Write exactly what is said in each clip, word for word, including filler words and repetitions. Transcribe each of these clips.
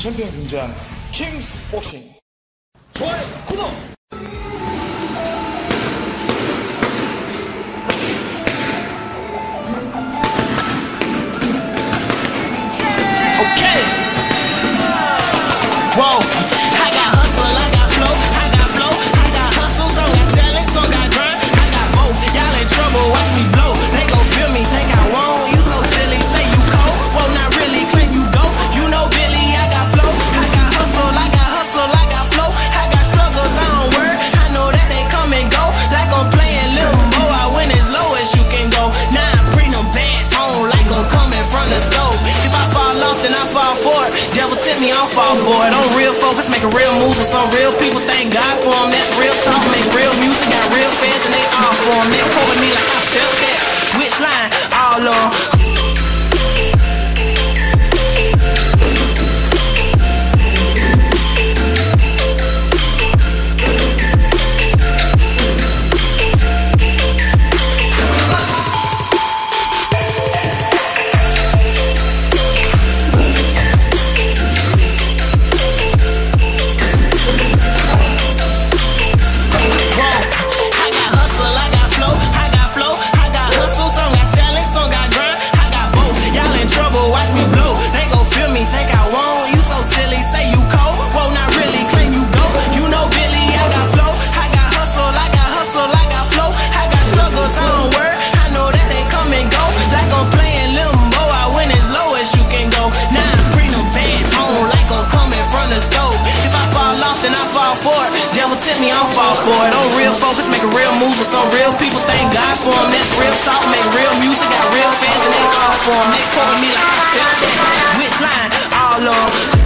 챔피언 분장 킴스 복싱. 좋아요, 구독. 오케이. 와우. Me, I'll fall for it. I'm real focused, making real moves with some real people. Thank God for them. That's real talk, make real music. Got real fans and they all for them. They quote me like I felt that. Which line? All on. Me, I'll fall for it. I'm real focused, making real moves with some real people. Thank God for them. That's real talk, make real music. Got real fans and they all for them. They call me like I felt that. Which line? All on.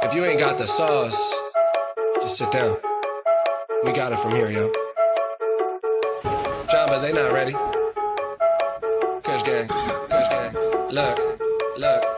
If you ain't got the sauce, just sit down. We got it from here, yo. Jamba, they not ready. Kush gang, Kush gang. Look, look.